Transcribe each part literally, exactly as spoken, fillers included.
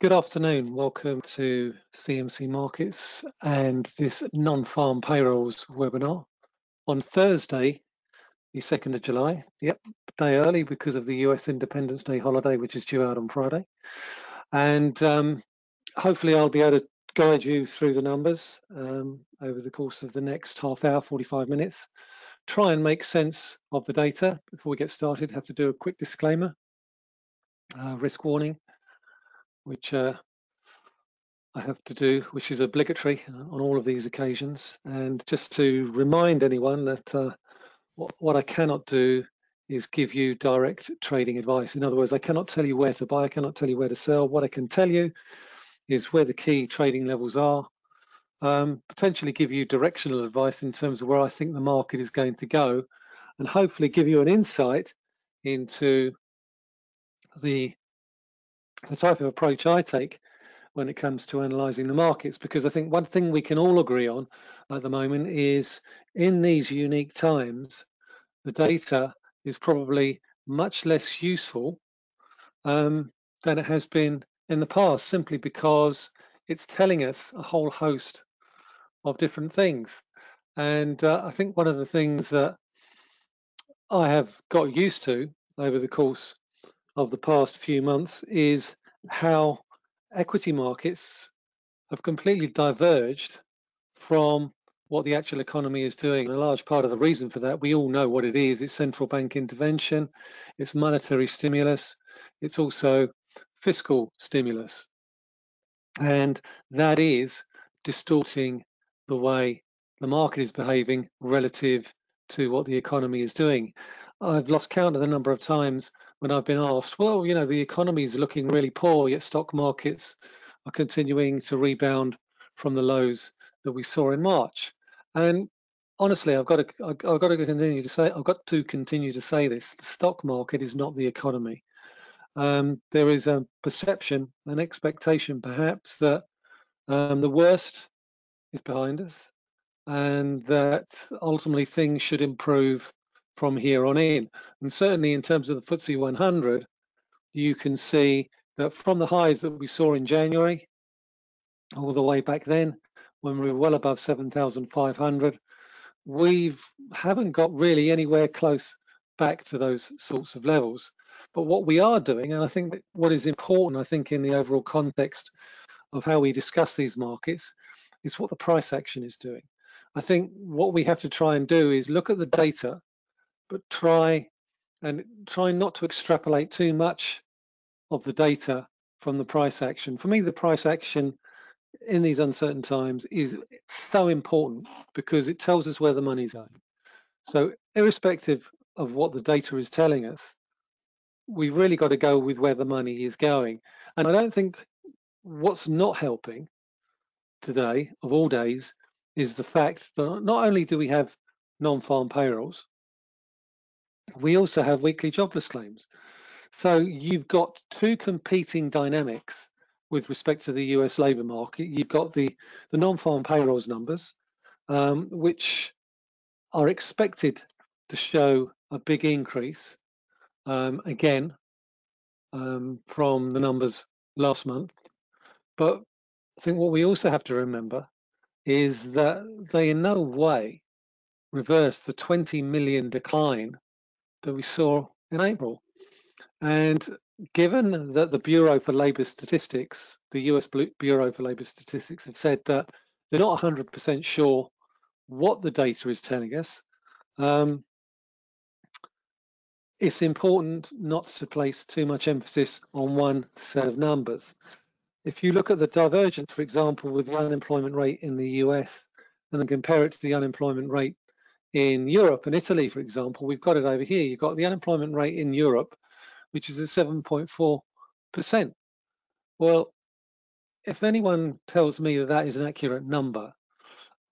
Good afternoon. Welcome to C M C Markets and this non-farm payrolls webinar on Thursday, the second of July. Yep, day early because of the U S Independence Day holiday, which is due out on Friday. And um, hopefully I'll be able to guide you through the numbers um, over the course of the next half hour, forty-five minutes. Try and make sense of the data. Before we get started, have to do a quick disclaimer, uh, risk warning, which uh, I have to do, which is obligatory on all of these occasions. And just to remind anyone that uh, what, what I cannot do is give you direct trading advice. In other words, I cannot tell you where to buy, I cannot tell you where to sell. What I can tell you is where the key trading levels are, um, potentially give you directional advice in terms of where I think the market is going to go, and hopefully give you an insight into the the type of approach I take when it comes to analysing the markets, because I think one thing we can all agree on at the moment is in these unique times, the data is probably much less useful um, than it has been in the past, simply because it's telling us a whole host of different things. And uh, I think one of the things that I have got used to over the course of the past few months is how equity markets have completely diverged from what the actual economy is doing. And a large part of the reason for that, we all know what it is. It's central bank intervention, it's monetary stimulus, it's also fiscal stimulus. And that is distorting the way the market is behaving relative to what the economy is doing. I've lost count of the number of times when I've been asked, well, you know, the economy is looking really poor, yet stock markets are continuing to rebound from the lows that we saw in March. And honestly, I've got to, I've got to continue to say, I've got to continue to say this: the stock market is not the economy. Um, there is a perception, an expectation, perhaps, that um, the worst is behind us, and that ultimately things should improve from here on in. And certainly in terms of the F T S E one hundred, you can see that from the highs that we saw in January, all the way back then, when we were well above seven thousand five hundred, we haven't got really anywhere close back to those sorts of levels. But what we are doing, and I think that what is important, I think, in the overall context of how we discuss these markets, is what the price action is doing. I think what we have to try and do is look at the data, but try and try not to extrapolate too much of the data from the price action. For me, the price action in these uncertain times is so important because it tells us where the money's going. So irrespective of what the data is telling us, we've really got to go with where the money is going. And I don't think what's not helping today, of all days, is the fact that not only do we have non-farm payrolls, we also have weekly jobless claims. So you've got two competing dynamics with respect to the U S labour market. You've got the, the non-farm payrolls numbers, um, which are expected to show a big increase, um, again, um, from the numbers last month. But I think what we also have to remember is that they in no way reverse the twenty million decline that we saw in April. And given that the Bureau for Labour Statistics, the U S Bureau for Labour Statistics, have said that they're not one hundred percent sure what the data is telling us, um, it's important not to place too much emphasis on one set of numbers. If you look at the divergence, for example, with the unemployment rate in the U S and then compare it to the unemployment rate in Europe and Italy, for example, we've got it over here. You've got the unemployment rate in Europe, which is at seven point four percent. Well, if anyone tells me that that is an accurate number,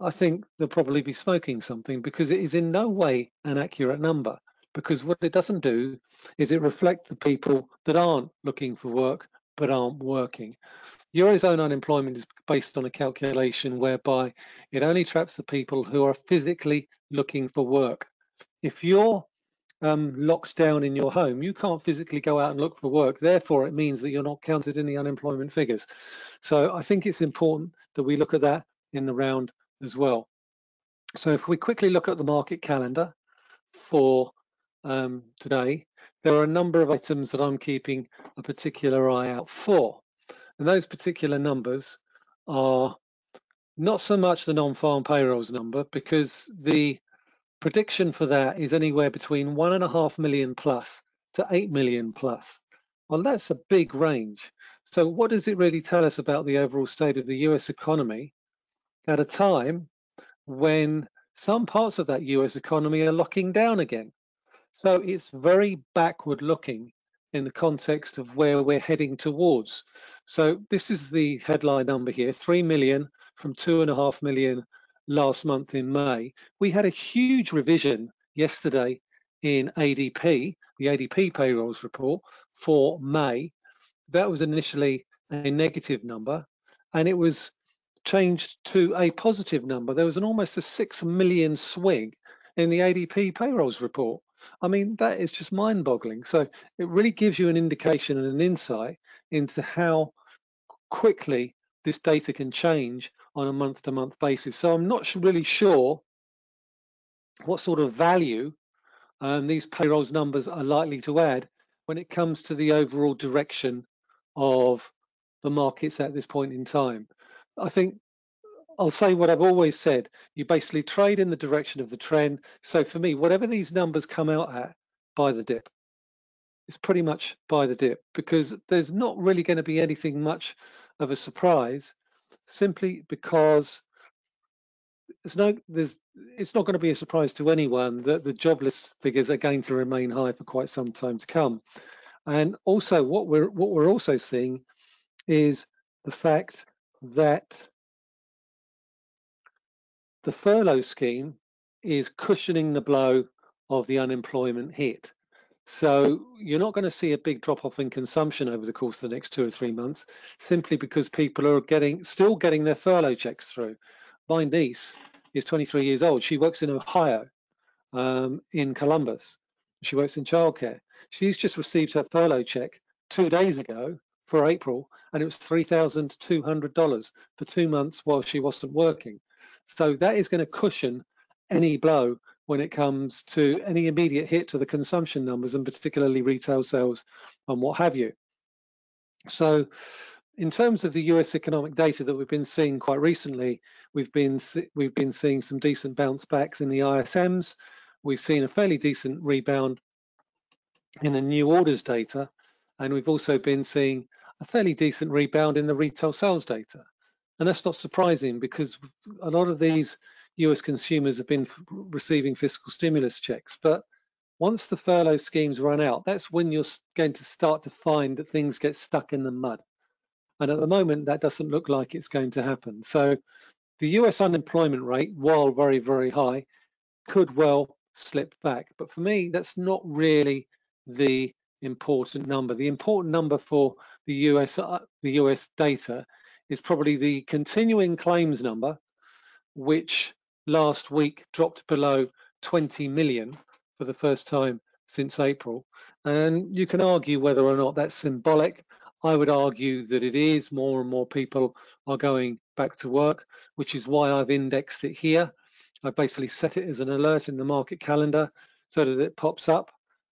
I think they'll probably be smoking something, because it is in no way an accurate number, because what it doesn't do is it reflects the people that aren't looking for work but aren't working. Eurozone unemployment is based on a calculation whereby it only traps the people who are physically looking for work. If you're um, locked down in your home, you can't physically go out and look for work. Therefore, it means that you're not counted in the unemployment figures. So I think it's important that we look at that in the round as well. So if we quickly look at the market calendar for um, today, there are a number of items that I'm keeping a particular eye out for. And those particular numbers are not so much the non-farm payrolls number, because the prediction for that is anywhere between one and a half million plus to eight million plus. Well, that's a big range. So what does it really tell us about the overall state of the U S economy at a time when some parts of that U S economy are locking down again? So it's very backward looking in the context of where we're heading towards. So this is the headline number here, three million from two and a half million last month in May. We had a huge revision yesterday in A D P, the A D P payrolls report for May. That was initially a negative number, and it was changed to a positive number. There was an almost a six million swing in the A D P payrolls report. I mean, that is just mind-boggling. So it really gives you an indication and an insight into how quickly this data can change on a month-to-month basis. So I'm not really sure what sort of value um, these payrolls numbers are likely to add when it comes to the overall direction of the markets at this point in time. I think I'll say what I've always said, you basically trade in the direction of the trend. So for me, whatever these numbers come out at, buy the dip. It's pretty much buy the dip, because there's not really going to be anything much of a surprise, simply because it's, no, there's, it's not going to be a surprise to anyone that the jobless figures are going to remain high for quite some time to come. And also what we're, what we're also seeing is the fact that the furlough scheme is cushioning the blow of the unemployment hit. So you're not going to see a big drop-off in consumption over the course of the next two or three months, simply because people are getting still getting their furlough checks through. My niece is twenty-three years old. She works in Ohio, um, in Columbus. She works in childcare. She's just received her furlough check two days ago for April, and it was three thousand two hundred dollars for two months while she wasn't working. So that is going to cushion any blow when it comes to any immediate hit to the consumption numbers, and particularly retail sales and what have you. So in terms of the U S economic data that we've been seeing quite recently, we've been we've been seeing some decent bounce backs in the I S Ms. We've seen a fairly decent rebound in the new orders data, and we've also been seeing a fairly decent rebound in the retail sales data. And that's not surprising, because a lot of these U S consumers have been receiving fiscal stimulus checks. But once the furlough schemes run out, that's when you're going to start to find that things get stuck in the mud. And at the moment, that doesn't look like it's going to happen. So the U S unemployment rate, while very, very high, could well slip back. But for me, that's not really the important number. The important number for the U S, uh, the U S data is probably the continuing claims number, which last week dropped below twenty million for the first time since April. And you can argue whether or not that's symbolic. I would argue that it is. More and more people are going back to work, which is why I've indexed it here. I basically set it as an alert in the market calendar so that it pops up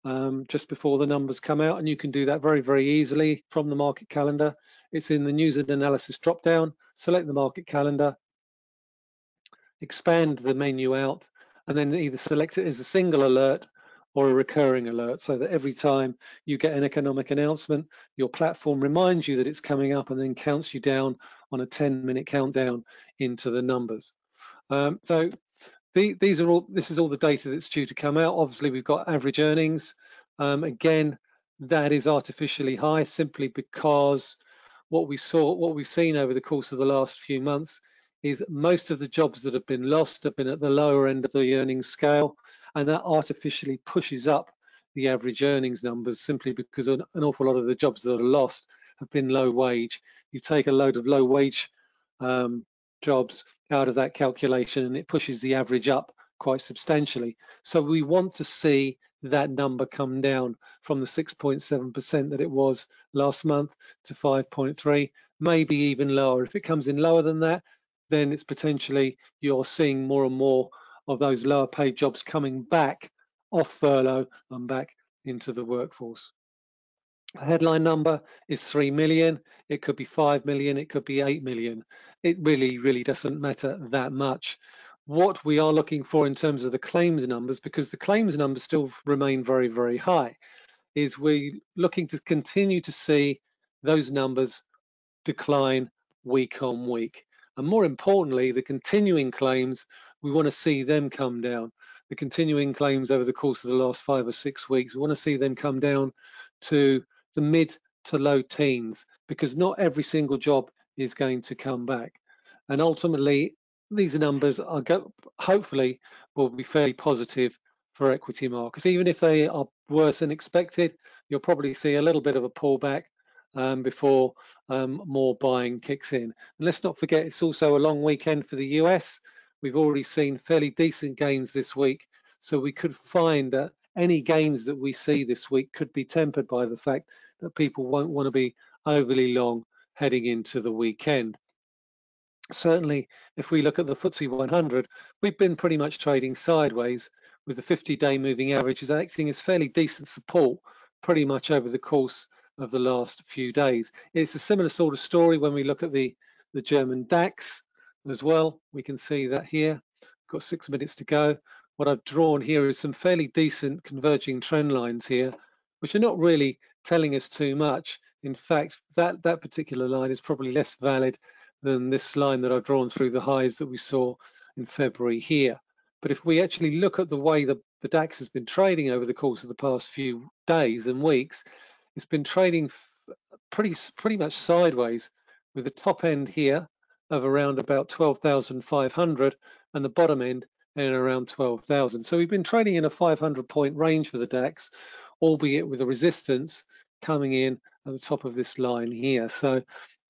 Um, just before the numbers come out, and you can do that very, very easily from the market calendar. It's in the news and analysis drop down, select the market calendar, expand the menu out, and then either select it as a single alert or a recurring alert, so that every time you get an economic announcement, your platform reminds you that it's coming up and then counts you down on a ten minute countdown into the numbers. Um, so The, these are all. This is all the data that's due to come out. Obviously, we've got average earnings. Um, again, that is artificially high, simply because what we saw, what we've seen over the course of the last few months, is most of the jobs that have been lost have been at the lower end of the earnings scale, and that artificially pushes up the average earnings numbers, simply because an, an awful lot of the jobs that are lost have been low wage. You take a load of low wage um, jobs out of that calculation, and it pushes the average up quite substantially. So we want to see that number come down from the six point seven percent that it was last month to five point three, maybe even lower. If it comes in lower than that, then it's potentially you're seeing more and more of those lower paid jobs coming back off furlough and back into the workforce. The headline number is three million. It could be five million. It could be eight million. It really, really doesn't matter that much. What we are looking for in terms of the claims numbers, because the claims numbers still remain very, very high, is we're looking to continue to see those numbers decline week on week. And more importantly, the continuing claims, we want to see them come down. The continuing claims over the course of the last five or six weeks, we want to see them come down to the mid to low teens, because not every single job is going to come back. And ultimately, these numbers are go hopefully will be fairly positive for equity markets. Even if they are worse than expected, you'll probably see a little bit of a pullback um, before um, more buying kicks in. And let's not forget, it's also a long weekend for the U S. We've already seen fairly decent gains this week, so we could find that any gains that we see this week could be tempered by the fact that people won't want to be overly long heading into the weekend. Certainly, if we look at the F T S E one hundred, we've been pretty much trading sideways, with the fifty day moving averages acting as fairly decent support pretty much over the course of the last few days. It's a similar sort of story when we look at the, the German DAX as well. We can see that here. We've got six minutes to go. What I've drawn here is some fairly decent converging trend lines here, which are not really telling us too much. In fact, that, that particular line is probably less valid than this line that I've drawn through the highs that we saw in February here. But if we actually look at the way the, the DAX has been trading over the course of the past few days and weeks, it's been trading pretty, pretty much sideways, with the top end here of around about twelve thousand five hundred and the bottom end and around twelve thousand. So we've been trading in a five hundred point range for the DAX, albeit with a resistance coming in at the top of this line here. So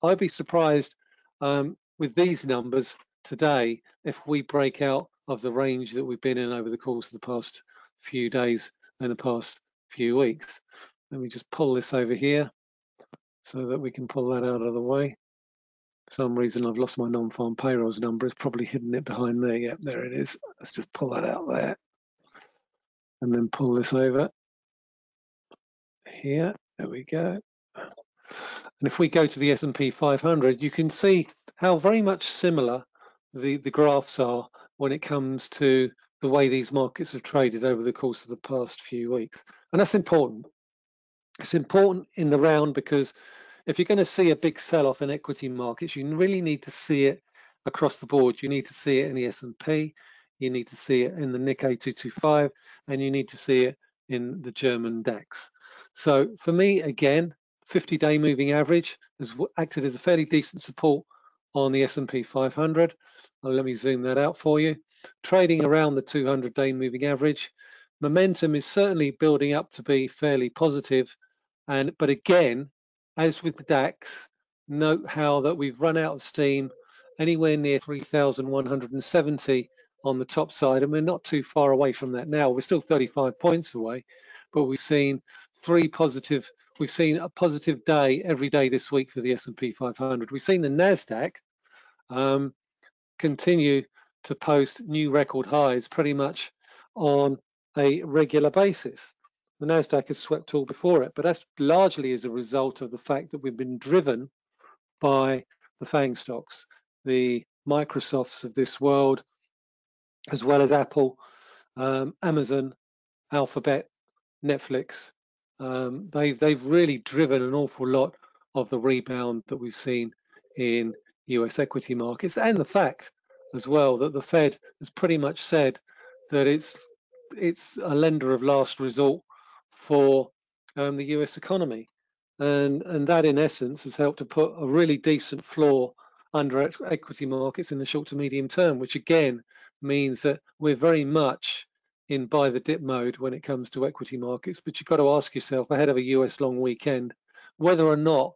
I'd be surprised um, with these numbers today if we break out of the range that we've been in over the course of the past few days and the past few weeks. Let me just pull this over here so that we can pull that out of the way. For some reason, I've lost my non-farm payrolls number. It's probably hidden it behind there. Yep, there it is. Let's just pull that out there and then pull this over here. There we go. And if we go to the S and P five hundred, you can see how very much similar the, the graphs are when it comes to the way these markets have traded over the course of the past few weeks. And that's important. It's important in the round, because if you're going to see a big sell-off in equity markets, you really need to see it across the board. You need to see it in the S and P, you need to see it in the Nikkei two twenty-five, and you need to see it in the German DAX. So for me, again, fifty day moving average has acted as a fairly decent support on the S and P five hundred. Well, let me zoom that out for you. Trading around the two hundred day moving average, momentum is certainly building up to be fairly positive, and but again, as with the DAX, note how that we've run out of steam anywhere near three thousand one hundred seventy on the top side, and we're not too far away from that now. We're still thirty-five points away, but we've seen three positive, we've seen a positive day every day this week for the S and P five hundred. We've seen the NASDAQ um, continue to post new record highs pretty much on a regular basis. The NASDAQ has swept all before it, but that's largely as a result of the fact that we've been driven by the FANG stocks, the Microsofts of this world, as well as Apple, um, Amazon, Alphabet, Netflix. Um, they've, they've really driven an awful lot of the rebound that we've seen in U S equity markets, and the fact as well that the Fed has pretty much said that it's, it's a lender of last resort for um, the U S economy, and and that in essence has helped to put a really decent floor under equity markets in the short to medium term, which again means that we're very much in buy the dip mode when it comes to equity markets. But you've got to ask yourself ahead of a U S long weekend whether or not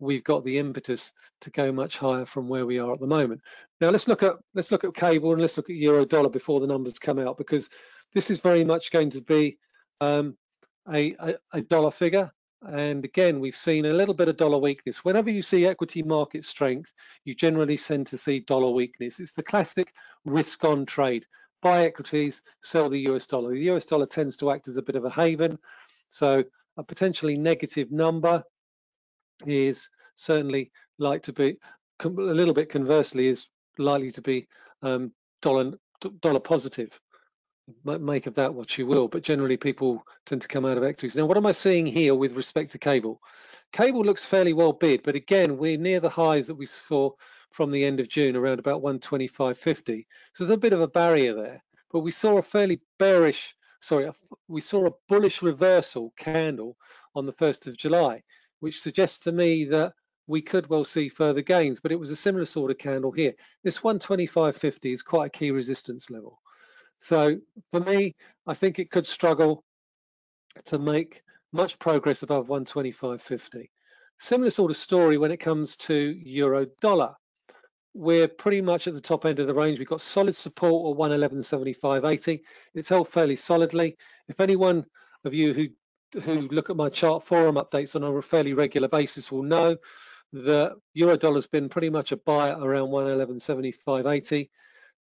we've got the impetus to go much higher from where we are at the moment. Now let's look at let's look at cable, and let's look at euro dollar before the numbers come out, because this is very much going to be um, a, a, a dollar figure. And again, we've seen a little bit of dollar weakness. Whenever you see equity market strength, you generally tend to see dollar weakness. It's the classic risk on trade. Buy equities, sell the U S dollar. The U S dollar tends to act as a bit of a haven. So a potentially negative number is certainly like to be, a little bit conversely, is likely to be um, dollar, dollar positive. Make of that what you will, but generally people tend to come out of equities. Now, what am I seeing here with respect to cable? Cable looks fairly well bid, but again, we're near the highs that we saw from the end of June, around about one twenty-five fifty. So there's a bit of a barrier there, but we saw a fairly bearish, sorry, we saw a bullish reversal candle on the first of July, which suggests to me that we could well see further gains, but it was a similar sort of candle here. This one twenty-five fifty is quite a key resistance level. So for me, I think it could struggle to make much progress above one twenty-five fifty. Similar sort of story when it comes to euro dollar. We're pretty much at the top end of the range. We've got solid support at one eleven seventy-five eighty. It's held fairly solidly. If anyone of you who who look at my chart forum updates on a fairly regular basis will know that euro dollar's been pretty much a buy at around one eleven seventy-five eighty.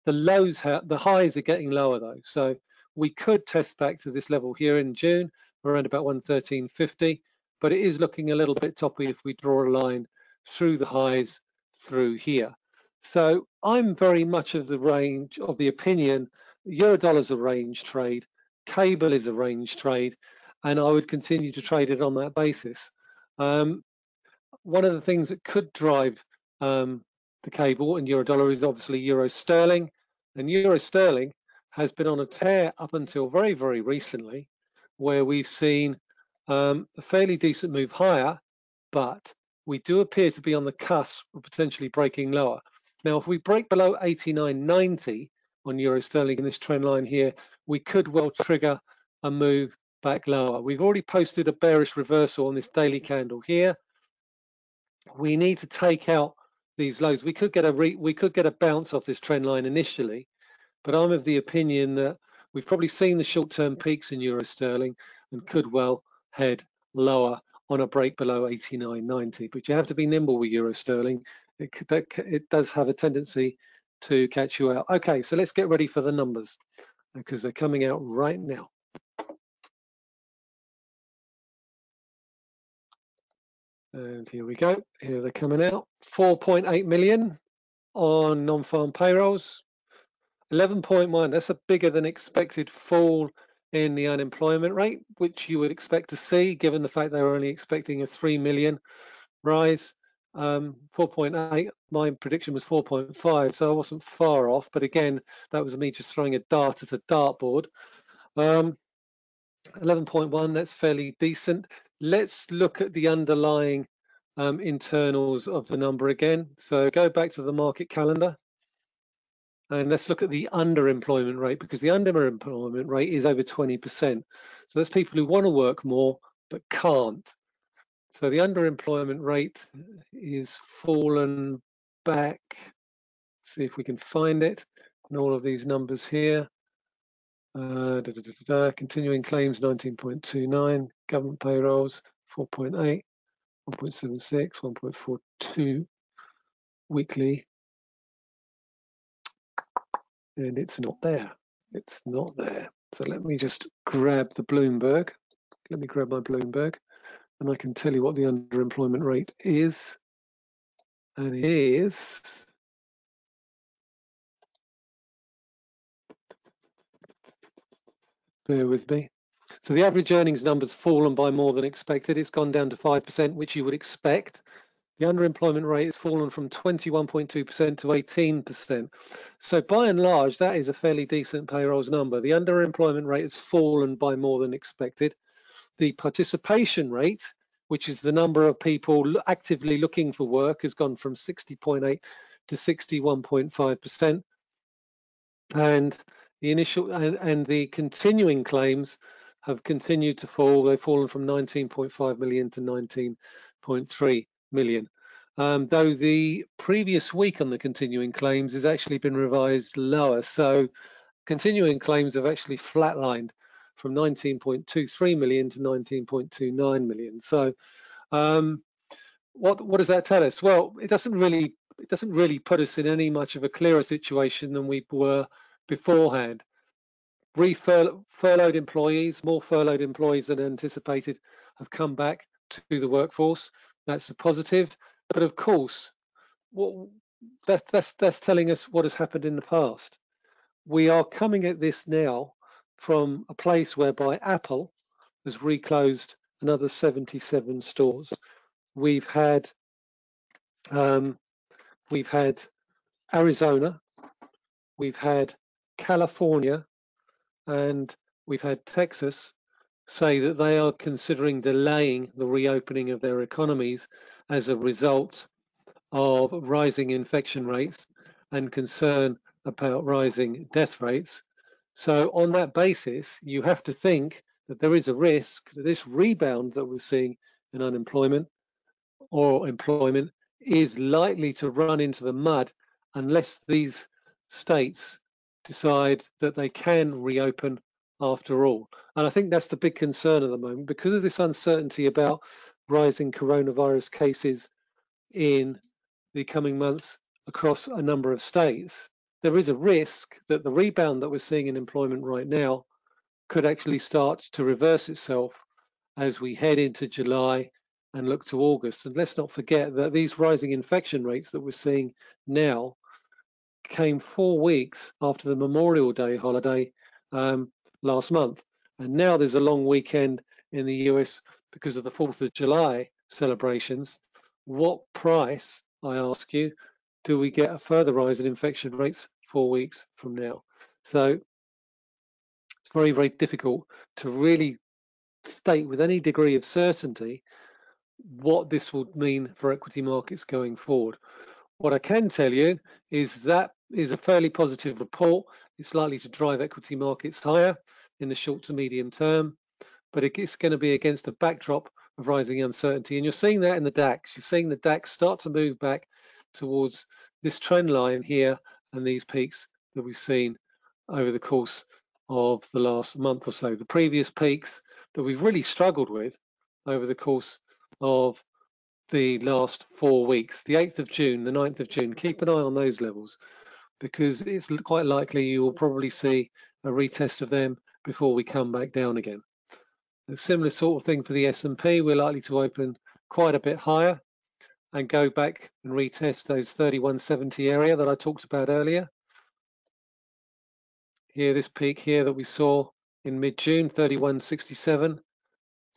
The lows, the highs are getting lower though, so we could test back to this level here in June, around about one thirteen fifty, but it is looking a little bit toppy if we draw a line through the highs through here. So I'm very much of the range of the opinion Eurodollar is a range trade, cable is a range trade, and I would continue to trade it on that basis. Um, one of the things that could drive um, the cable and euro dollar is obviously euro sterling, and euro sterling has been on a tear up until very very recently, where we've seen um, a fairly decent move higher, but we do appear to be on the cusp of potentially breaking lower. Now if we break below eighty-nine ninety on euro sterling in this trend line here, we could well trigger a move back lower. We've already posted a bearish reversal on this daily candle here. We need to take out these lows. We could get a re, we could get a bounce off this trend line initially, but I'm of the opinion that we've probably seen the short-term peaks in euro sterling and could well head lower on a break below eighty-nine ninety. But you have to be nimble with euro sterling. It, that, it does have a tendency to catch you out. Okay, so let's get ready for the numbers because they're coming out right now. And here we go, here they're coming out. four point eight million on non-farm payrolls, eleven point one, that's a bigger than expected fall in the unemployment rate, which you would expect to see given the fact they were only expecting a three million rise. Um, four point eight, my prediction was four point five, so I wasn't far off, but again, that was me just throwing a dart at a dartboard. Um, eleven point one, that's fairly decent. Let's look at the underlying um, internals of the number again. So go back to the market calendar and let's look at the underemployment rate, because the underemployment rate is over twenty percent. So that's people who want to work more but can't. So the underemployment rate is fallen back. Let's see if we can find it in all of these numbers here. Uh, da, da, da, da, da. Continuing claims nineteen point two nine, government payrolls four point eight, one point seven six, one point four two weekly, and it's not there. It's not there. So let me just grab the Bloomberg. Let me grab my Bloomberg, and I can tell you what the underemployment rate is, and it is. Bear with me. So the average earnings number's fallen by more than expected. It's gone down to five percent, which you would expect. The underemployment rate has fallen from twenty-one point two percent to eighteen percent. So by and large, that is a fairly decent payrolls number. The underemployment rate has fallen by more than expected. The participation rate, which is the number of people actively looking for work, has gone from sixty point eight to sixty-one point five percent. And The initial and, and the continuing claims have continued to fall. They've fallen from nineteen point five million to nineteen point three million. Um, though the previous week on the continuing claims has actually been revised lower. So continuing claims have actually flatlined from nineteen point two three million to nineteen point two nine million. So um, what what does that tell us? Well, it doesn't really it doesn't really put us in any much of a clearer situation than we were beforehand. Re-furloughed employees, more furloughed employees than anticipated have come back to the workforce. That's a positive. But of course, well, that, that's, that's telling us what has happened in the past. We are coming at this now from a place whereby Apple has reclosed another seventy-seven stores. We've had, um, we've had Arizona, we've had California, and we've had Texas say that they are considering delaying the reopening of their economies as a result of rising infection rates and concern about rising death rates. So on that basis, you have to think that there is a risk that this rebound that we're seeing in unemployment or employment is likely to run into the mud unless these states decide that they can reopen after all. And I think that's the big concern at the moment, because of this uncertainty about rising coronavirus cases in the coming months across a number of states. There is a risk that the rebound that we're seeing in employment right now could actually start to reverse itself as we head into July and look to August. And let's not forget that these rising infection rates that we're seeing now came four weeks after the Memorial Day holiday um, last month, and now there's a long weekend in the U S because of the fourth of July celebrations. What price, I ask you, do we get a further rise in infection rates four weeks from now? So it's very, very difficult to really state with any degree of certainty what this will mean for equity markets going forward. What I can tell you is that is a fairly positive report. It's likely to drive equity markets higher in the short to medium term, but it's going to be against a backdrop of rising uncertainty. And you're seeing that in the DAX. You're seeing the DAX start to move back towards this trend line here and these peaks that we've seen over the course of the last month or so. The previous peaks that we've really struggled with over the course of the last four weeks, the eighth of June, the ninth of June, keep an eye on those levels, because it's quite likely you will probably see a retest of them before we come back down again. A similar sort of thing for the S and P. We're likely to open quite a bit higher and go back and retest those thirty-one seventy area that I talked about earlier. Here, this peak here that we saw in mid-June, thirty-one sixty-seven,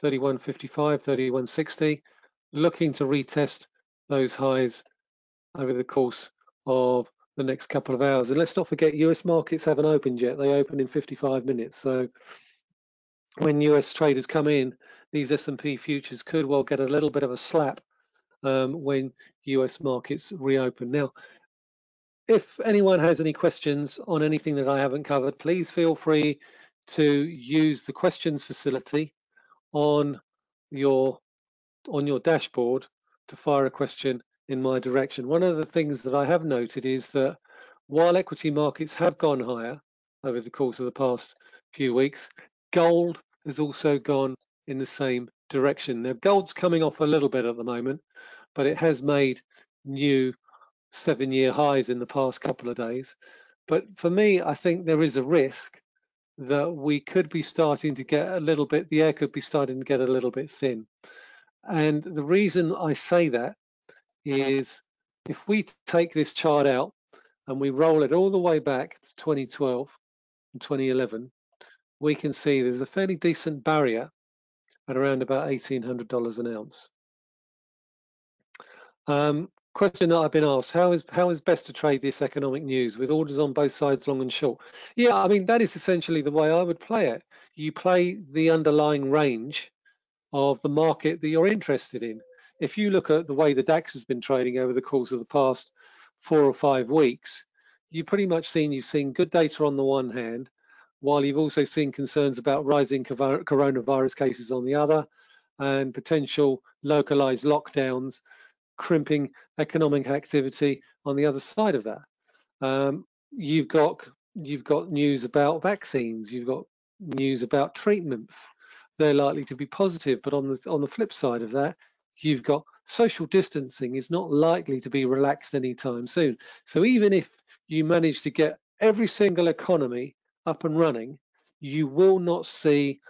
thirty-one fifty-five, thirty-one sixty, looking to retest those highs over the course of the next couple of hours. And let's not forget, U S markets haven't opened yet. They open in fifty-five minutes. So when U S traders come in, these S and P futures could well get a little bit of a slap um, when U S markets reopen. Now, if anyone has any questions on anything that I haven't covered, please feel free to use the questions facility on your, on your dashboard to fire a question in my direction. One of the things that I have noted is that while equity markets have gone higher over the course of the past few weeks, gold has also gone in the same direction. Now, gold's coming off a little bit at the moment, but it has made new seven-year highs in the past couple of days. But for me, I think there is a risk that we could be starting to get a little bit, the air could be starting to get a little bit thin. And the reason I say that is if we take this chart out and we roll it all the way back to twenty twelve and twenty eleven, we can see there's a fairly decent barrier at around about eighteen hundred dollars an ounce. Um, question that I've been asked, how is, how is best to trade this economic news with orders on both sides, long and short? Yeah, I mean, that is essentially the way I would play it. You play the underlying range of the market that you're interested in. If you look at the way the DAX has been trading over the course of the past four or five weeks, you've pretty much seen, you've seen good data on the one hand, while you've also seen concerns about rising coronavirus cases on the other, and potential localized lockdowns, crimping economic activity on the other side of that. Um, you've got, you've got news about vaccines, you've got news about treatments. They're likely to be positive, but on the on the flip side of that, you've got social distancing is not likely to be relaxed anytime soon. So even if you manage to get every single economy up and running, you will not see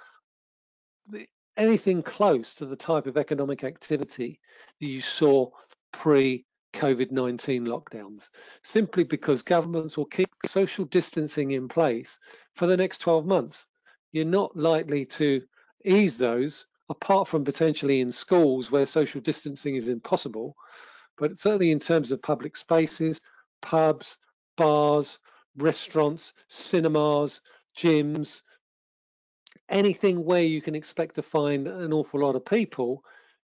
anything close to the type of economic activity that you saw pre-COVID nineteen lockdowns, simply because governments will keep social distancing in place for the next twelve months. You're not likely to ease those, apart from potentially in schools where social distancing is impossible, but certainly in terms of public spaces, pubs, bars, restaurants, cinemas, gyms, anything where you can expect to find an awful lot of people,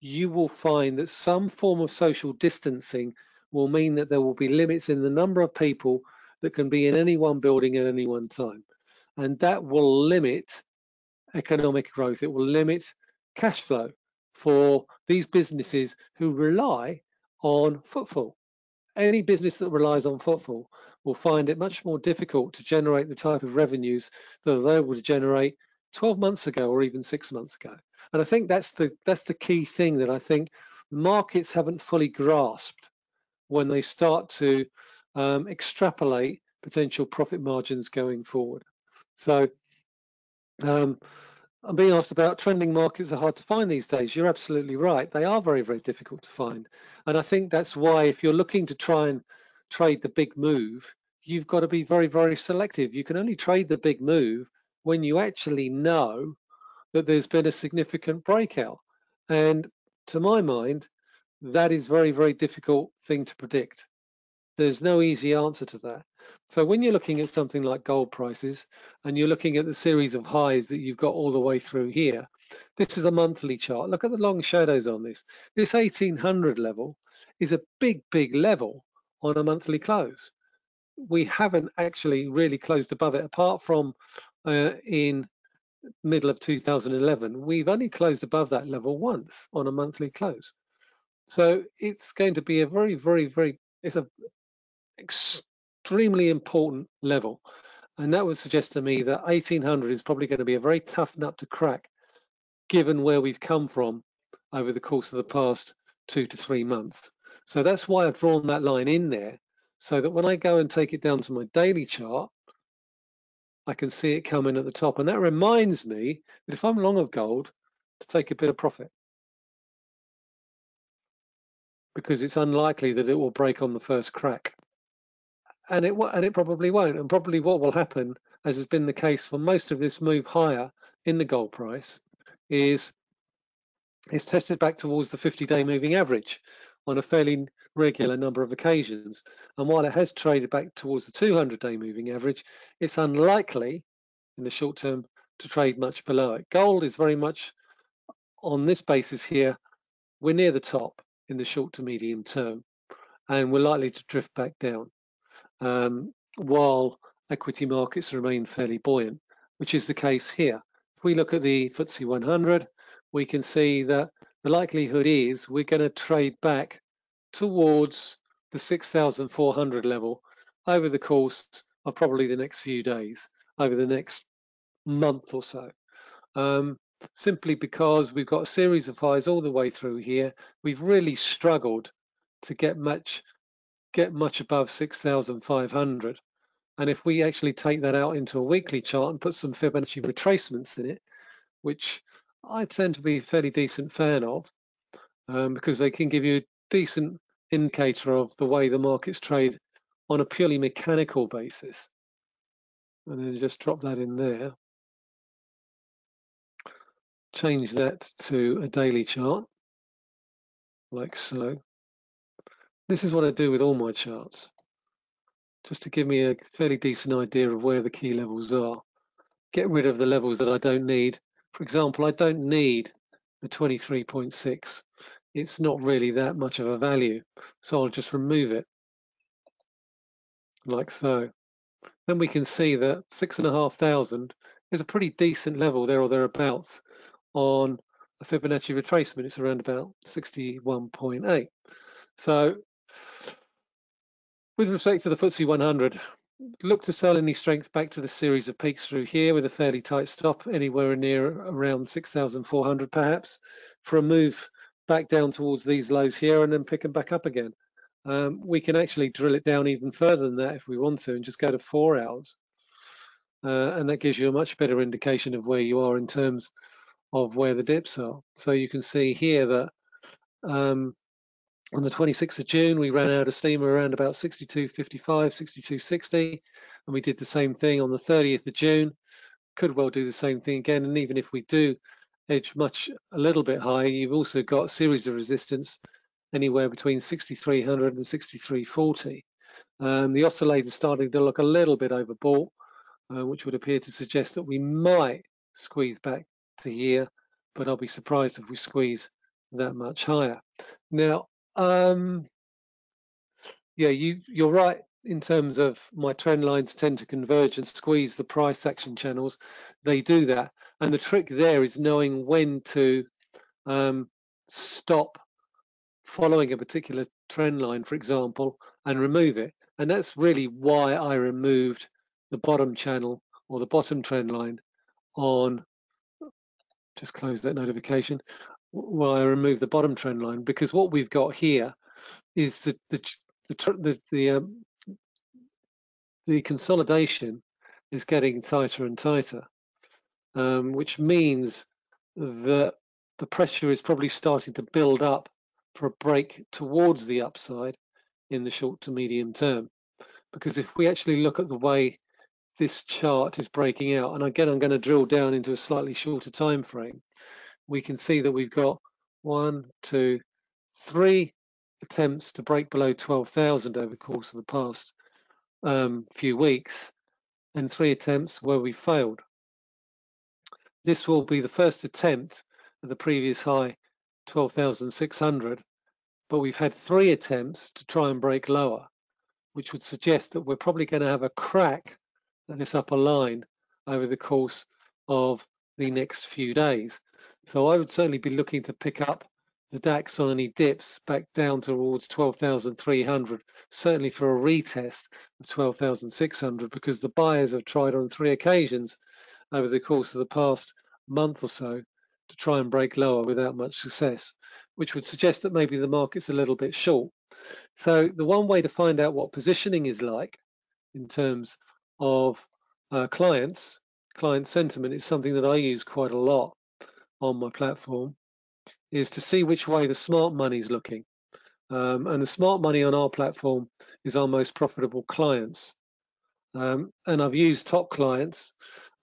you will find that some form of social distancing will mean that there will be limits in the number of people that can be in any one building at any one time. And that will limit economic growth. It will limit cash flow for these businesses who rely on footfall. Any business that relies on footfall will find it much more difficult to generate the type of revenues that they would generate twelve months ago or even six months ago. And I think that's the that's the key thing that I think markets haven't fully grasped when they start to um, extrapolate potential profit margins going forward. So um, I'm being asked about trending markets are hard to find these days. You're absolutely right. They are very, very difficult to find. And I think that's why if you're looking to try and trade the big move, you've got to be very, very selective. You can only trade the big move when you actually know that there's been a significant breakout. And to my mind, that is very, very difficult thing to predict. There's no easy answer to that. So when you're looking at something like gold prices and you're looking at the series of highs that you've got all the way through here, this is a monthly chart. Look at the long shadows on this. This eighteen hundred level is a big, big level on a monthly close. We haven't actually really closed above it apart from uh, in middle of two thousand eleven. We've only closed above that level once on a monthly close. So it's going to be a very, very, very, it's a extremely important level, and that would suggest to me that eighteen hundred is probably going to be a very tough nut to crack given where we've come from over the course of the past two to three months. So that's why I've drawn that line in there, so that when I go and take it down to my daily chart, I can see it coming at the top. And that reminds me that if I'm long of gold, to take a bit of profit, because it's unlikely that it will break on the first crack. And it, and it probably won't. And probably what will happen, as has been the case for most of this move higher in the gold price, is it's tested back towards the fifty day moving average on a fairly regular number of occasions. And while it has traded back towards the two hundred day moving average, it's unlikely in the short term to trade much below it. Gold is very much on this basis here. We're near the top in the short to medium term, and we're likely to drift back down. Um, while equity markets remain fairly buoyant, which is the case here. If we look at the F T S E one hundred, we can see that the likelihood is we're going to trade back towards the six thousand four hundred level over the course of probably the next few days, over the next month or so, um, simply because we've got a series of highs all the way through here. We've really struggled to get much get much above six thousand five hundred. And if we actually take that out into a weekly chart and put some Fibonacci retracements in it, which I tend to be a fairly decent fan of, um, because they can give you a decent indicator of the way the markets trade on a purely mechanical basis. And then just drop that in there. Change that to a daily chart, like so. This is what I do with all my charts, just to give me a fairly decent idea of where the key levels are. Get rid of the levels that I don't need. For example, I don't need the twenty-three point six. It's not really that much of a value, so I'll just remove it, like so. Then we can see that six and a half thousand is a pretty decent level there or thereabouts on a Fibonacci retracement. It's around about sixty-one point eight. So with respect to the F T S E one hundred, look to sell any strength back to the series of peaks through here with a fairly tight stop anywhere near around six thousand four hundred perhaps, for a move back down towards these lows here and then pick them back up again. Um, we can actually drill it down even further than that if we want to and just go to four hours. Uh, and that gives you a much better indication of where you are in terms of where the dips are. So you can see here that um, on the twenty-sixth of June, we ran out of steam around about sixty-two fifty-five, sixty-two sixty, and we did the same thing on the thirtieth of June. Could well do the same thing again, and even if we do edge much a little bit higher, you've also got a series of resistance anywhere between sixty-three hundred and sixty-three forty. Um, the oscillator is starting to look a little bit overbought, Uh, which would appear to suggest that we might squeeze back to here, but I'll be surprised if we squeeze that much higher. Now, um, yeah, you, you're right in terms of my trend lines tend to converge and squeeze the price action channels. They do that. And the trick there is knowing when to um, stop following a particular trend line, for example, and remove it. And that's really why I removed the bottom channel or the bottom trend line on, just close that notification, while I remove the bottom trend line, because what we've got here is the the the the, the, um, the consolidation is getting tighter and tighter, um, which means that the pressure is probably starting to build up for a break towards the upside in the short to medium term. Because if we actually look at the way this chart is breaking out, and again, I'm going to drill down into a slightly shorter time frame, we can see that we've got one, two, three attempts to break below twelve thousand over the course of the past um, few weeks, and three attempts where we failed. This will be the first attempt at the previous high, twelve thousand six hundred, but we've had three attempts to try and break lower, which would suggest that we're probably going to have a crack at this upper line over the course of the next few days. So I would certainly be looking to pick up the DAX on any dips back down towards twelve thousand three hundred, certainly for a retest of twelve thousand six hundred, because the buyers have tried on three occasions over the course of the past month or so to try and break lower without much success, which would suggest that maybe the market's a little bit short. So the one way to find out what positioning is like in terms of uh, clients, client sentiment, is something that I use quite a lot on my platform, is to see which way the smart money is looking. Um, and the smart money on our platform is our most profitable clients. Um, and I've used top clients,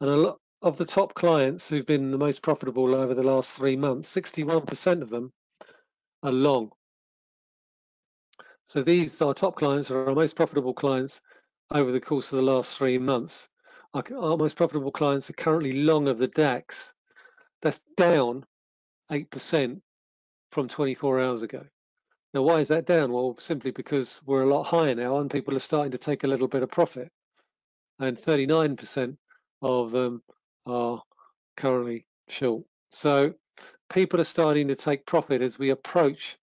and a lot of the top clients who've been the most profitable over the last three months, sixty-one percent of them are long. So these, our top clients, are our most profitable clients over the course of the last three months. Our, our most profitable clients are currently long of the DAX. That's down eight percent from twenty-four hours ago. Now, why is that down? Well, simply because we're a lot higher now and people are starting to take a little bit of profit. And thirty-nine percent of them are currently short. So people are starting to take profit as we approach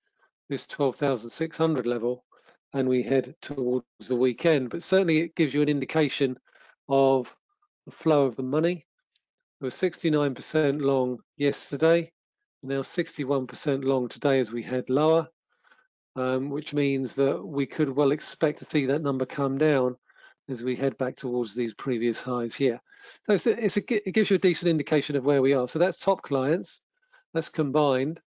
this twelve thousand six hundred level and we head towards the weekend. But certainly it gives you an indication of the flow of the money. It was sixty-nine percent long yesterday, now sixty-one percent long today as we head lower, um, which means that we could well expect to see that number come down as we head back towards these previous highs here. So it's a, it's a, it gives you a decent indication of where we are. So that's top clients, that's combined,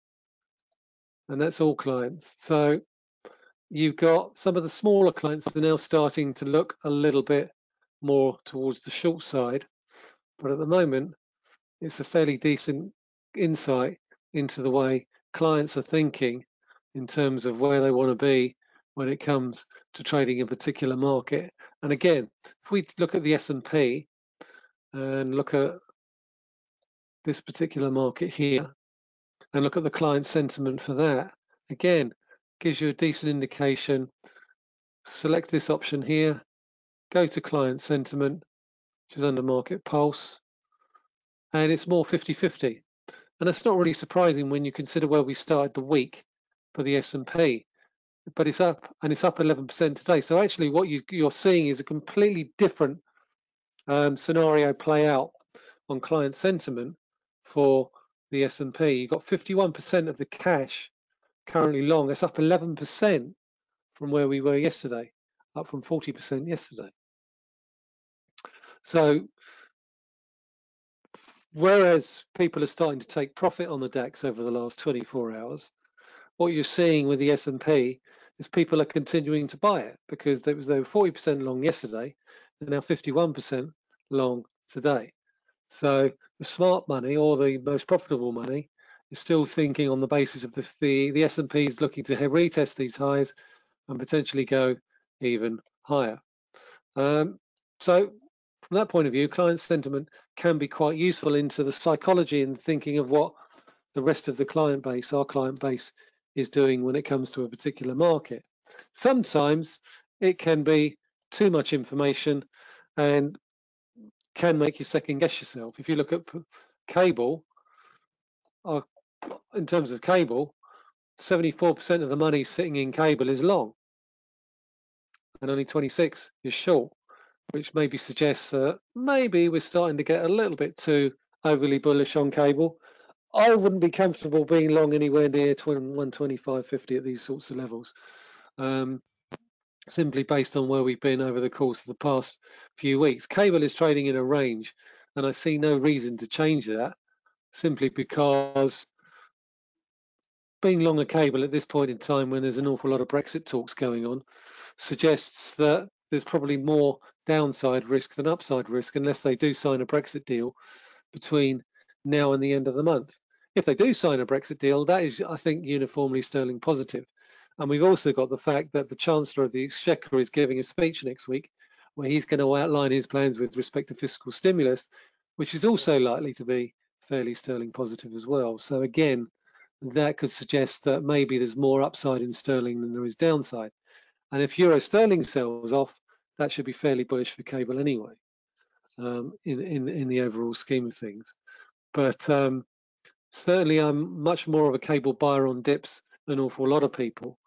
and that's all clients. So you've got some of the smaller clients that are now starting to look a little bit more towards the short side, but at the moment, it's a fairly decent insight into the way clients are thinking in terms of where they want to be when it comes to trading a particular market. And again, if we look at the S and P and look at this particular market here, and look at the client sentiment for that, again, gives you a decent indication. Select this option here, go to client sentiment, which is under market pulse, and it's more fifty fifty. And that's not really surprising when you consider where we started the week for the S and P. but it's up, and it's up eleven percent today. So actually what you, you're seeing is a completely different um, scenario play out on client sentiment for the S and P. You've got fifty-one percent of the cash currently long. That's up eleven percent from where we were yesterday, up from forty percent yesterday. So whereas people are starting to take profit on the DAX over the last twenty-four hours, what you're seeing with the S and P is people are continuing to buy it, because they, was, they were forty percent long yesterday, and now fifty-one percent long today. So the smart money, or the most profitable money, is still thinking on the basis of the, the, the S and P is looking to retest these highs and potentially go even higher. Um, so from that point of view, client sentiment can be quite useful into the psychology and thinking of what the rest of the client base, our client base, is doing when it comes to a particular market. Sometimes it can be too much information and can make you second guess yourself. If you look at cable, uh, in terms of cable, seventy-four percent of the money sitting in cable is long, and only twenty-six is short, which maybe suggests that uh, maybe we're starting to get a little bit too overly bullish on cable. I wouldn't be comfortable being long anywhere near one twenty-five fifty at these sorts of levels, um, simply based on where we've been over the course of the past few weeks. Cable is trading in a range, and I see no reason to change that, simply because being long a cable at this point in time, when there's an awful lot of Brexit talks going on, suggests that there's probably more downside risk than upside risk, unless they do sign a Brexit deal between now and the end of the month. If they do sign a Brexit deal, that is, I think, uniformly sterling positive. And we've also got the fact that the Chancellor of the Exchequer is giving a speech next week where he's going to outline his plans with respect to fiscal stimulus, which is also likely to be fairly sterling positive as well. So again, that could suggest that maybe there's more upside in sterling than there is downside. And if euro sterling sells off, that should be fairly bullish for cable anyway, um, in, in, in the overall scheme of things. But um, certainly I'm much more of a cable buyer on dips than an awful lot of people,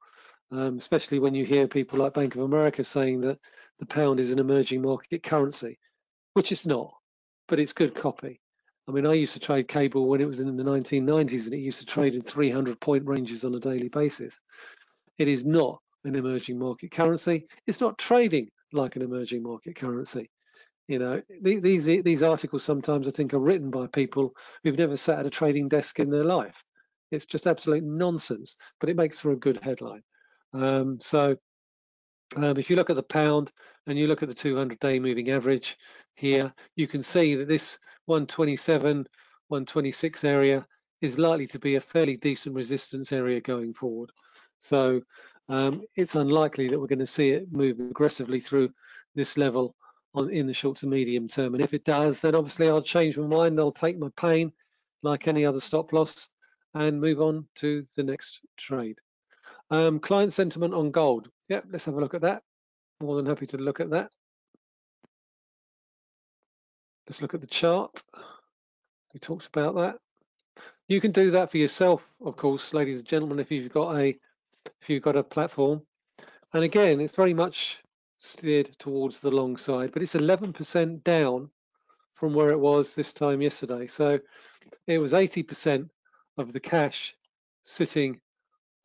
um, especially when you hear people like Bank of America saying that the pound is an emerging market currency, which it's not, but it's good copy. I mean, I used to trade cable when it was in the nineteen nineties, and it used to trade in three hundred point ranges on a daily basis. It is not an emerging market currency. It's not trading like an emerging market currency. You know, these these articles sometimes I think are written by people who've never sat at a trading desk in their life. It's just absolute nonsense, but it makes for a good headline. Um, so um, if you look at the pound and you look at the two hundred day moving average here, you can see that this one twenty-seven, one twenty-six area is likely to be a fairly decent resistance area going forward. So um, it's unlikely that we're going to see it move aggressively through this level on, in the short to medium term. And if it does, then obviously I'll change my mind. I'll take my pain like any other stop loss and move on to the next trade. Um, client sentiment on gold. Yep, let's have a look at that. More than happy to look at that. Let's look at the chart. We talked about that. You can do that for yourself, of course, ladies and gentlemen, if you've got a if you've got a platform. And again, it's very much steered towards the long side, but it's eleven percent down from where it was this time yesterday. So it was eighty percent of the cash sitting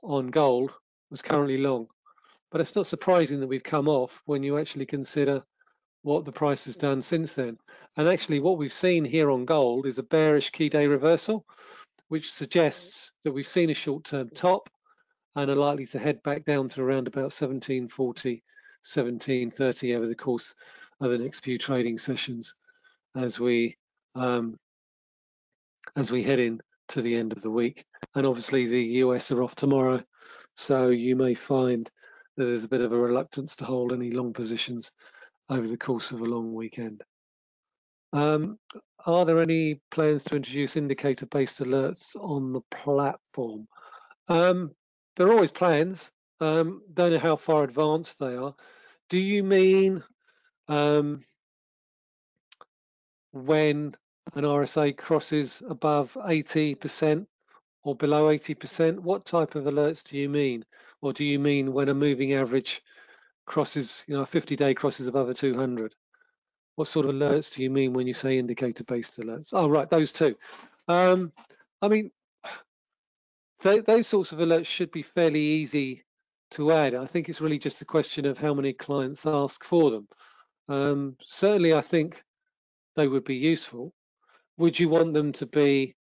on gold was currently long, but it's not surprising that we've come off when you actually consider what the price has done since then. And actually what we've seen here on gold is a bearish key day reversal, which suggests that we've seen a short-term top and are likely to head back down to around about seventeen forty, seventeen thirty over the course of the next few trading sessions as we um, as we head in to the end of the week. And obviously the U S are off tomorrow, so you may find that there's a bit of a reluctance to hold any long positions over the course of a long weekend. Um, are there any plans to introduce indicator-based alerts on the platform? Um, there are always plans. Um, don't know how far advanced they are. Do you mean um, when an R S I crosses above eighty percent or below eighty percent, what type of alerts do you mean? Or do you mean when a moving average crosses, you know, a fifty day crosses above a two hundred? What sort of alerts do you mean when you say indicator-based alerts? Oh, right, those two. Um, I mean, th those sorts of alerts should be fairly easy to add. I think it's really just a question of how many clients ask for them. Um, certainly, I think they would be useful. Would you want them to be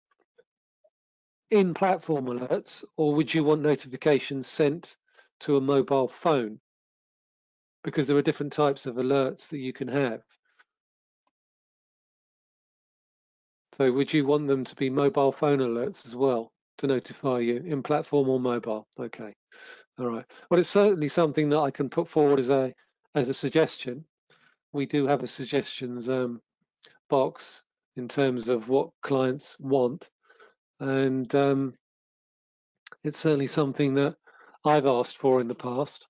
in-platform alerts, or would you want notifications sent to a mobile phone? Because there are different types of alerts that you can have. So would you want them to be mobile phone alerts as well to notify you, in platform or mobile? Okay, all right. Well, it's certainly something that I can put forward as a as a suggestion. We do have a suggestions um, box in terms of what clients want. And um, it's certainly something that I've asked for in the past.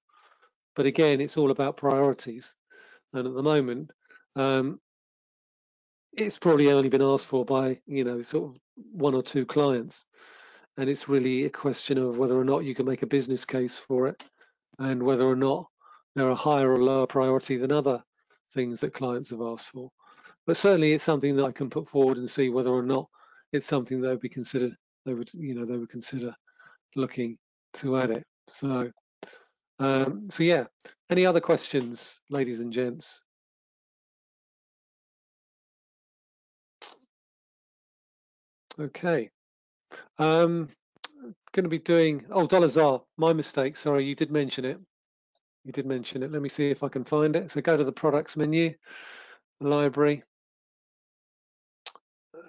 But again, it's all about priorities. And at the moment, um, it's probably only been asked for by, you know, sort of one or two clients. And it's really a question of whether or not you can make a business case for it and whether or not they're a higher or lower priority than other things that clients have asked for. But certainly it's something that I can put forward and see whether or not it's something that would be considered, they would, you know, they would consider looking to add it. So, um, so yeah, any other questions, ladies and gents? Okay, um, going to be doing, oh, dollar Z A R, my mistake, sorry, you did mention it. You did mention it. Let me see if I can find it. So go to the products menu, library.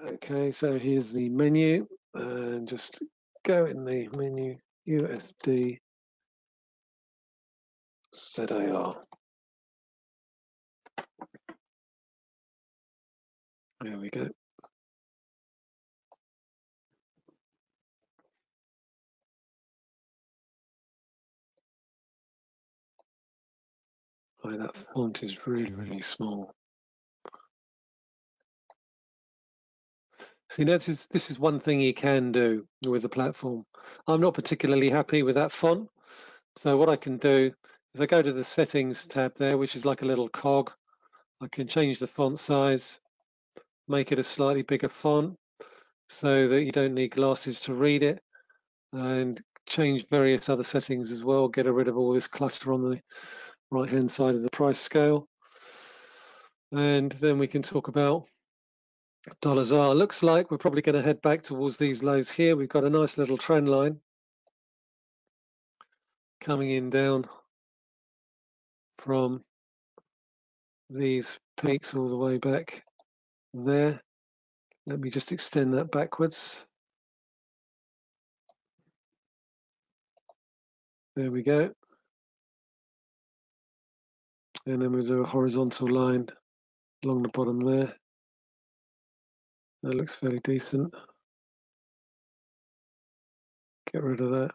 Okay, so here's the menu, and just go in the menu U S D Z A R. There we go. Oh, that font is really, really small. See, this is, this is one thing you can do with the platform. I'm not particularly happy with that font. So what I can do is I go to the settings tab there, which is like a little cog. I can change the font size, make it a slightly bigger font so that you don't need glasses to read it, and change various other settings as well. Get rid of all this clutter on the right-hand side of the price scale. And then we can talk about dollar Z A R. Looks like we're probably going to head back towards these lows here. We've got a nice little trend line coming in down from these peaks all the way back there. Let me just extend that backwards. There we go. And then we'll do a horizontal line along the bottom there. That looks fairly decent. Get rid of that.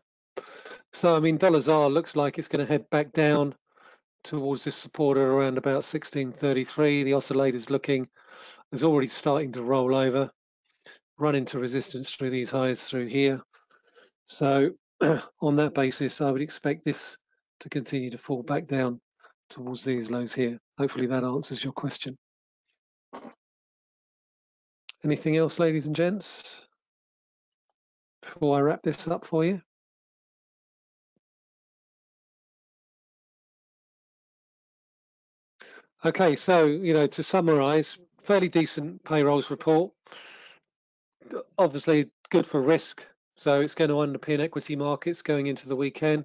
So, I mean, dollar Z A R looks like it's going to head back down towards this support at around about sixteen thirty-three. The oscillator's looking, it's already starting to roll over, run into resistance through these highs through here. So, on that basis, I would expect this to continue to fall back down towards these lows here. Hopefully that answers your question. Anything else, ladies and gents, before I wrap this up for you? Okay, so, you know, to summarize, fairly decent payrolls report. Obviously good for risk, so it's going to underpin equity markets going into the weekend.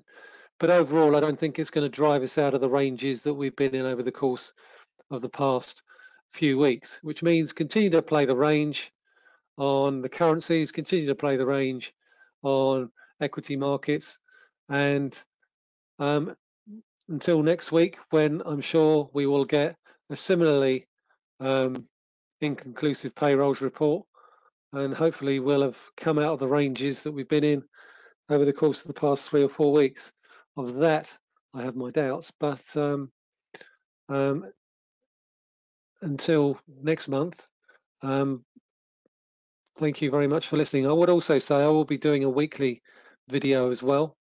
But overall, I don't think it's going to drive us out of the ranges that we've been in over the course of the past few weeks, which means continue to play the range on the currencies, continue to play the range on equity markets, and um, until next week, when I'm sure we will get a similarly um, inconclusive payrolls report, and hopefully we'll have come out of the ranges that we've been in over the course of the past three or four weeks. Of that, I have my doubts, but um, um, until next month, um, thank you very much for listening. I would also say I will be doing a weekly video as well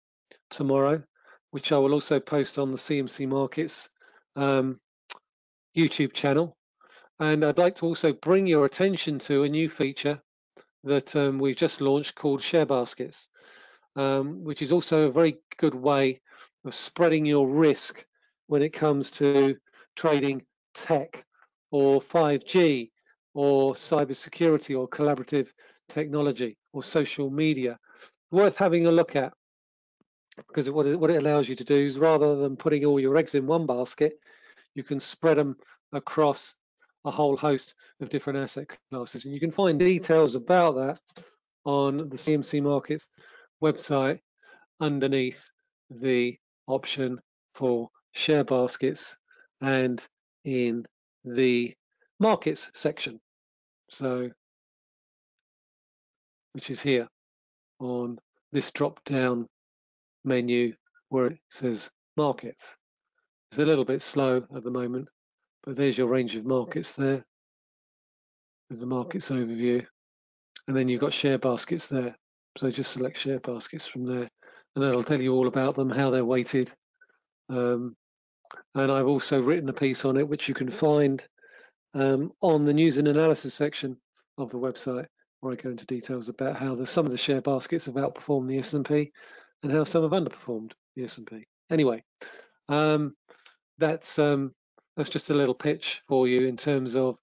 tomorrow, which I will also post on the C M C Markets um, YouTube channel. And I'd like to also bring your attention to a new feature that um, we've just launched called Share Baskets, um, which is also a very good way of spreading your risk when it comes to trading tech or five G or cybersecurity or collaborative technology or social media. Worth having a look at, because what it, what it allows you to do is, rather than putting all your eggs in one basket, you can spread them across a whole host of different asset classes. And you can find details about that on the C M C Markets website underneath the option for Share Baskets and in the Markets section, so which is here on this drop down menu where it says Markets. It's a little bit slow at the moment, but there's your range of markets there with the markets overview, and then you've got Share Baskets there, so just select Share Baskets from there, and that'll tell you all about them, how they're weighted, um, and I've also written a piece on it which you can find Um, on the news and analysis section of the website, where I go into details about how the, some of the share baskets have outperformed the S and P and how some have underperformed the S and P. Anyway, um, that's um, that's just a little pitch for you in terms of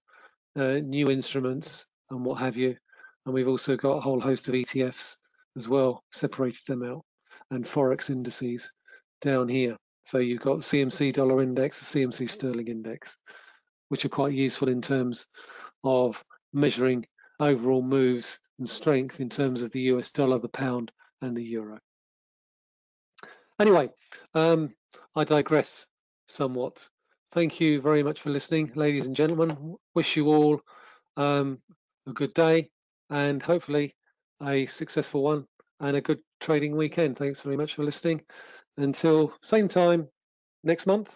uh, new instruments and what have you. And we've also got a whole host of E T Fs as well, separated them out, and Forex indices down here. So you've got C M C Dollar Index, the C M C Sterling Index, which are quite useful in terms of measuring overall moves and strength in terms of the U S dollar, the pound, and the euro. Anyway, um, I digress somewhat. Thank you very much for listening, ladies and gentlemen. Wish you all um, a good day, and hopefully a successful one and a good trading weekend. Thanks very much for listening. Until same time next month.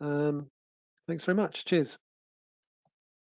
Um, Thanks very much. Cheers.